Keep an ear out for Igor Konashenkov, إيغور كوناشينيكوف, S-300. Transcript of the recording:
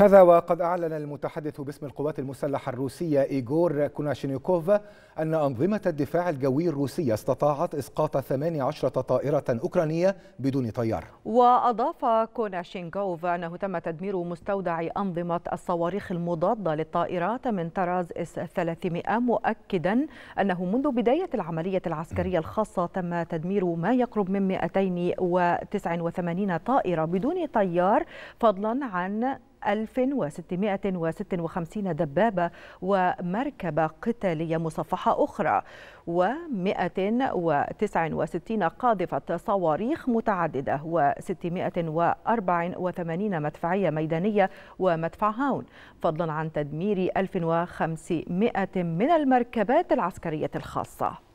هذا وقد أعلن المتحدث باسم القوات المسلحة الروسية إيغور كوناشينيكوف أن أنظمة الدفاع الجوي الروسية استطاعت إسقاط 18 طائرة أوكرانية بدون طيار. وأضاف كوناشينكوف أنه تم تدمير مستودع أنظمة الصواريخ المضادة للطائرات من طراز S-300، مؤكدا أنه منذ بداية العملية العسكرية الخاصة تم تدمير ما يقرب من 289 طائرة بدون طيار، فضلا عن 1656 دبابة ومركبة قتالية مصفحة أخرى و169 قاذفة صواريخ متعددة و684 مدفعية ميدانية ومدفع هاون، فضلا عن تدمير 1500 من المركبات العسكرية الخاصة.